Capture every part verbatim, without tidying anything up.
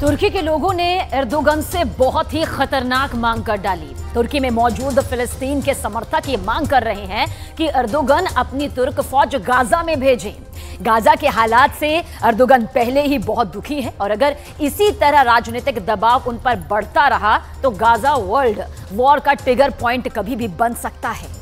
तुर्की के लोगों ने एर्दोगन से बहुत ही खतरनाक मांग कर डाली। तुर्की में मौजूद फिलिस्तीन के समर्थक ये मांग कर रहे हैं कि एर्दोगन अपनी तुर्क फौज गाजा में भेजें। गाजा के हालात से एर्दोगन पहले ही बहुत दुखी है और अगर इसी तरह राजनीतिक दबाव उन पर बढ़ता रहा तो गाजा वर्ल्ड वॉर का ट्रिगर पॉइंट कभी भी बन सकता है।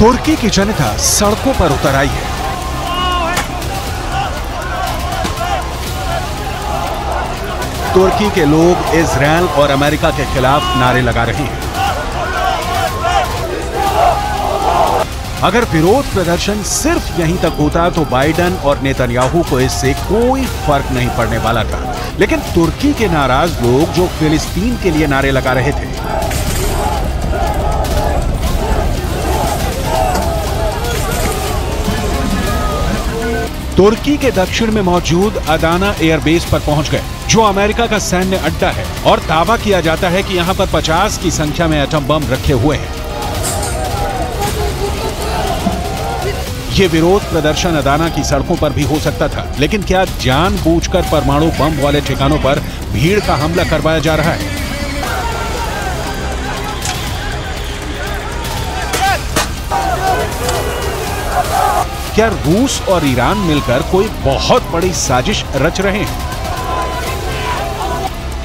तुर्की की जनता सड़कों पर उतर आई है। तुर्की के लोग इजरायल और अमेरिका के खिलाफ नारे लगा रहे हैं। अगर विरोध प्रदर्शन सिर्फ यहीं तक होता तो बाइडेन और नेतन्याहू को इससे कोई फर्क नहीं पड़ने वाला था, लेकिन तुर्की के नाराज लोग जो फिलिस्तीन के लिए नारे लगा रहे थे, तुर्की के दक्षिण में मौजूद अदाना एयरबेस पर पहुंच गए, जो अमेरिका का सैन्य अड्डा है और दावा किया जाता है कि यहां पर पचास की संख्या में एटम बम रखे हुए हैं। ये विरोध प्रदर्शन अदाना की सड़कों पर भी हो सकता था, लेकिन क्या जानबूझकर परमाणु बम वाले ठिकानों पर भीड़ का हमला करवाया जा रहा है? क्या रूस और ईरान मिलकर कोई बहुत बड़ी साजिश रच रहे हैं,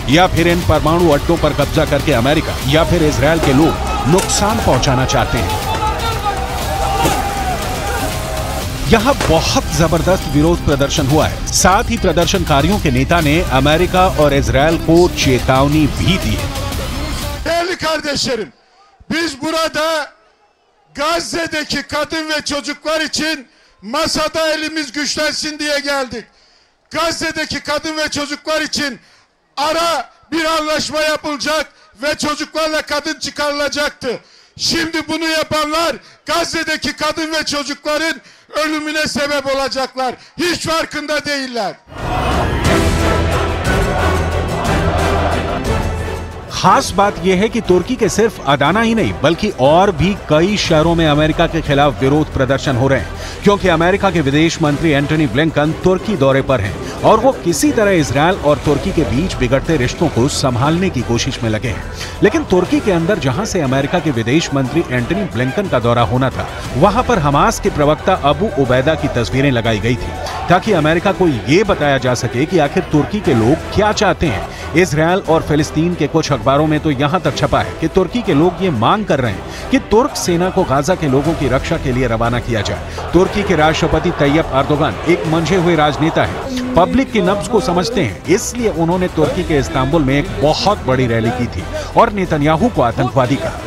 या फिर इन परमाणु अड्डों पर कब्जा करके अमेरिका या फिर इजरायल के लोग नुकसान पहुंचाना चाहते हैं? यहाँ बहुत जबरदस्त विरोध प्रदर्शन हुआ है। साथ ही प्रदर्शनकारियों के नेता ने अमेरिका और इजरायल को चेतावनी भी दी है। Masada elimiz güçlensin diye geldik. Gazze'deki kadın ve çocuklar için ara bir anlaşma yapılacak ve çocuklarla kadın çıkarılacaktı. Şimdi bunu yapanlar Gazze'deki kadın ve çocukların ölümüne sebep olacaklar. Hiç farkında değiller. खास बात यह है कि तुर्की के सिर्फ Adana ही नहीं बल्कि और भी कई शहरों में अमेरिका के खिलाफ विरोध प्रदर्शन हो रहे हैं, क्योंकि अमेरिका के विदेश मंत्री एंटनी ब्लिंकन तुर्की दौरे पर हैं और वो किसी तरह इजरायल और तुर्की के बीच बिगड़ते रिश्तों को संभालने की कोशिश में लगे हैं। लेकिन तुर्की के अंदर जहां से अमेरिका के विदेश मंत्री एंटनी ब्लिंकन का दौरा होना था, वहां पर हमास के प्रवक्ता अबू उबैदा की तस्वीरें लगाई गई थी ताकि अमेरिका को ये बताया जा सके कि आखिर तुर्की के लोग क्या चाहते हैं। इजरायल और फिलिस्तीन के कुछ अखबारों में तो यहाँ तक छपा है कि तुर्की के लोग ये मांग कर रहे हैं कि तुर्क सेना को गाजा के लोगों की रक्षा के लिए रवाना किया जाए। तुर्की के राष्ट्रपति तैयब एर्दोगान एक मंझे हुए राजनेता है, पब्लिक की नब्ज को समझते हैं, इसलिए उन्होंने तुर्की के इस्तांबुल में एक बहुत बड़ी रैली की थी और नेतन्याहू को आतंकवादी कहा।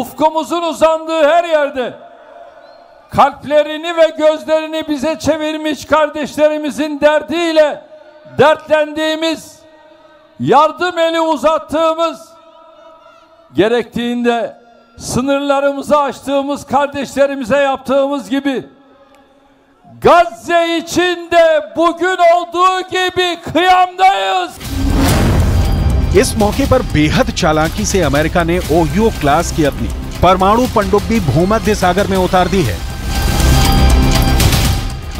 Ufkumuzun uzandığı her yerde kalplerini ve gözlerini bize çevirmiş kardeşlerimizin derdiyle dertlendiğimiz, yardım eli uzattığımız, gerektiğinde sınırlarımızı açtığımız kardeşlerimize yaptığımız gibi Gazze için de bugün olduğu gibi kıyamdayız. इस मौके पर बेहद चालाकी से अमेरिका ने ओहियो क्लास की अपनी परमाणु पनडुब्बी भूमध्य सागर में उतार दी है।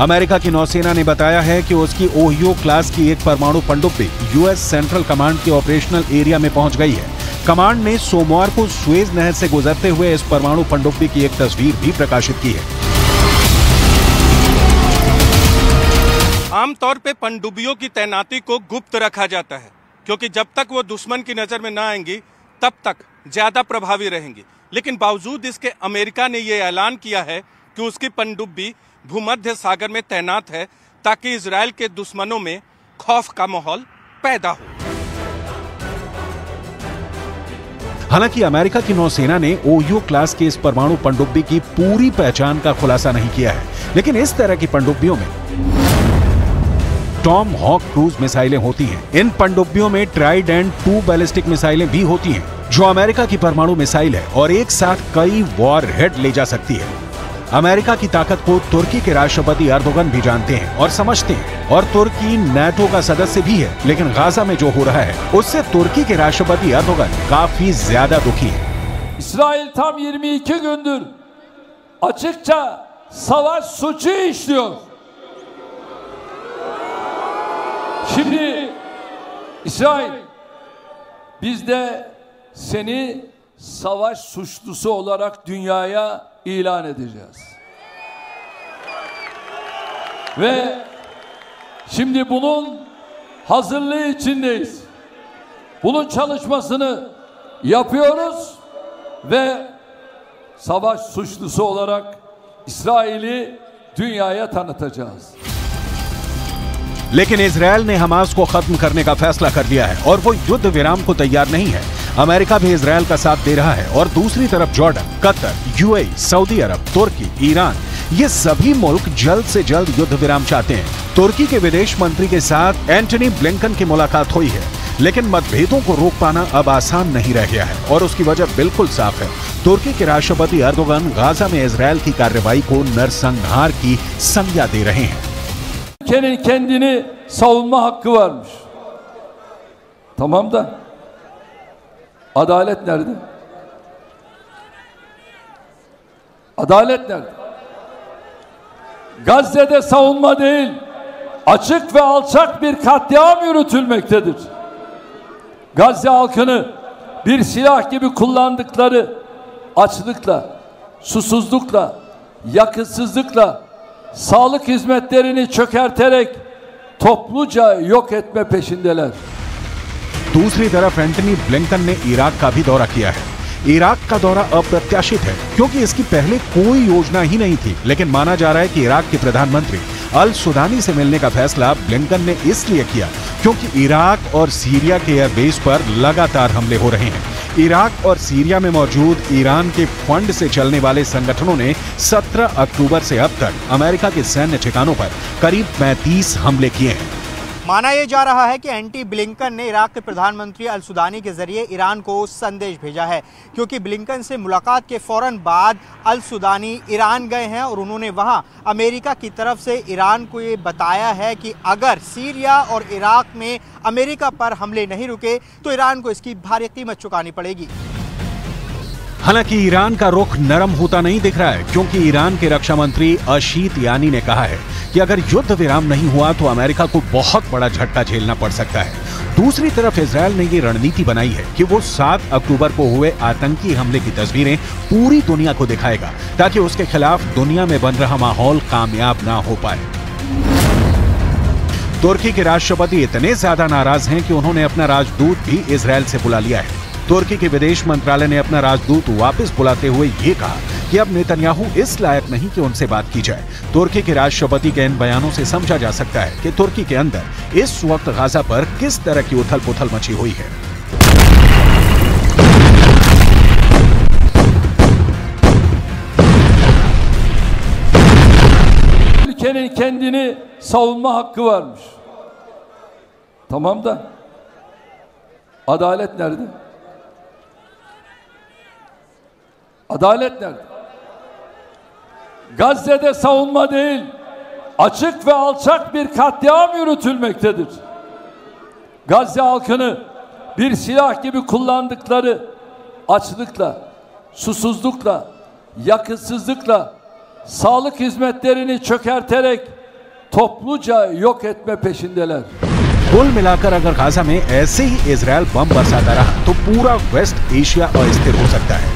अमेरिका की नौसेना ने बताया है कि उसकी ओहियो क्लास की एक परमाणु पनडुब्बी यूएस सेंट्रल कमांड के ऑपरेशनल एरिया में पहुंच गई है। कमांड ने सोमवार को सुएज नहर से गुजरते हुए इस परमाणु पनडुब्बी की एक तस्वीर भी प्रकाशित की है। आमतौर पर पनडुब्बियों की तैनाती को गुप्त रखा जाता है, क्योंकि जब तक वो दुश्मन की नजर में ना आएंगी तब तक ज्यादा प्रभावी रहेंगी। लेकिन बावजूद इसके अमेरिका ने यह ऐलान किया है कि उसकी पनडुब्बी भूमध्य सागर में तैनात है ताकि इजरायल के दुश्मनों में खौफ का माहौल पैदा हो। हालांकि अमेरिका की नौसेना ने ओहियो क्लास के इस परमाणु पनडुब्बी की पूरी पहचान का खुलासा नहीं किया है, लेकिन इस तरह की पनडुब्बियों में टॉमहॉक क्रूज मिसाइलें होती हैं। इन पनडुब्बियों में ट्राइडेंट टू बैलिस्टिक मिसाइलें भी होती हैं, जो अमेरिका की परमाणु मिसाइल है और एक साथ कई वॉरहेड ले जा सकती है। अमेरिका की ताकत को तुर्की के राष्ट्रपति एर्दोगन भी जानते हैं और समझते हैं, और तुर्की नाटो का सदस्य भी है। लेकिन गाजा में जो हो रहा है उससे तुर्की के राष्ट्रपति एर्दोगन काफी ज्यादा दुखी है। İsrail tam yirmi iki gündür açıkça savaş suçu işliyor. Şimdi İsrail, biz de seni savaş suçlusu olarak dünyaya ilan edeceğiz. Ve şimdi bunun hazırlığı içindeyiz. Bunun çalışmasını yapıyoruz ve savaş suçlusu olarak İsrail'i dünyaya tanıtacağız. लेकिन Israel ने Hamas को खत्म करने का फैसला कर लिया है और वो युद्ध विराम को तैयार नहीं है। अमेरिका भी इसराइल का साथ दे रहा है और दूसरी तरफ Jordan, Qatar, UAE, Saudi Arab, तुर्की, ईरान, ये सभी मुल्क जल्द से जल्द युद्ध विराम चाहते हैं। तुर्की के विदेश मंत्री के साथ एंटनी ब्लिंकन की मुलाकात हुई है, लेकिन मतभेदों को रोक पाना अब आसान नहीं रह गया है और उसकी वजह बिल्कुल साफ है। तुर्की के राष्ट्रपति एर्दोगन गाजा में इसराइल की कार्रवाई को नरसंहार की संज्ञा दे रहे हैं। Ülkenin kendini savunma hakkı varmış. Tamam da adalet nerede? Adalet nerede? Gazze'de savunma değil, açık ve alçak bir katliam yürütülmektedir. Gazze halkını bir silah gibi kullandıkları açlıkla, susuzlukla, yakıtsızlıkla, sağlık hizmetlerini çökerterek topluca yok etme peşindeler. दूसरी तरफ Antony Blinken ने Iraq का भी दौरा किया है। Iraq का दौरा अप्रत्याशित है क्योंकि इसकी पहले कोई योजना ही नहीं थी, लेकिन माना जा रहा है कि इराक के प्रधानमंत्री अल सुदानी से मिलने का फैसला ब्लिंकन ने इसलिए किया क्योंकि इराक और सीरिया के एयरबेस पर लगातार हमले हो रहे हैं। इराक और सीरिया में मौजूद ईरान के फंड से चलने वाले संगठनों ने सत्रह अक्टूबर से अब तक अमेरिका के सैन्य ठिकानों पर करीब पैंतीस हमले किए हैं। माना यह जा रहा है कि एंटी ब्लिंकन ने इराक के प्रधानमंत्री अल सुदानी के जरिए ईरान को संदेश भेजा है, क्योंकि ब्लिंकन से मुलाकात के फौरन बाद अल सुदानी ईरान गए हैं और उन्होंने वहां अमेरिका की तरफ से ईरान को ये बताया है कि अगर सीरिया और इराक में अमेरिका पर हमले नहीं रुके तो ईरान को इसकी भारी कीमत चुकानी पड़ेगी। हालांकि ईरान का रुख नरम होता नहीं दिख रहा है क्योंकि ईरान के रक्षा मंत्री अशीत यानी ने कहा है कि अगर युद्ध विराम नहीं हुआ तो अमेरिका को बहुत बड़ा झटका झेलना पड़ सकता है। दूसरी तरफ इजरायल ने ये रणनीति बनाई है कि वो सात अक्टूबर को हुए आतंकी हमले की तस्वीरें पूरी दुनिया को दिखाएगा ताकि उसके खिलाफ दुनिया में बन रहा माहौल कामयाब ना हो पाए। तुर्की के राष्ट्रपति इतने ज्यादा नाराज हैं कि उन्होंने अपना राजदूत भी इजरायल से बुला लिया है। तुर्की के विदेश मंत्रालय ने अपना राजदूत वापस बुलाते हुए ये कहा कि अब नेतन्याहू इस लायक नहीं कि उनसे बात की जाए। तुर्की के राष्ट्रपति के इन बयानों से समझा जा सकता है कि तुर्की के अंदर इस वक्त गाजा पर किस तरह की उथल पुथल मची हुई है। ülkenin kendini savunma hakkı varmış. Tamam da adalet nerede? Adalet nerede? Gazze'de savunma değil, açık ve alçak bir katliam yürütülmektedir. Gazze halkını bir silah gibi kullandıkları açlıkla, susuzlukla, yakıtsızlıkla, sağlık hizmetlerini çökerterek topluca yok etme peşindeler. कुल मिलाकर अगर Gaza में ऐसे ही Israel बम बरसाता रहा तो पूरा waste Asia अस्थिर हो सकता है।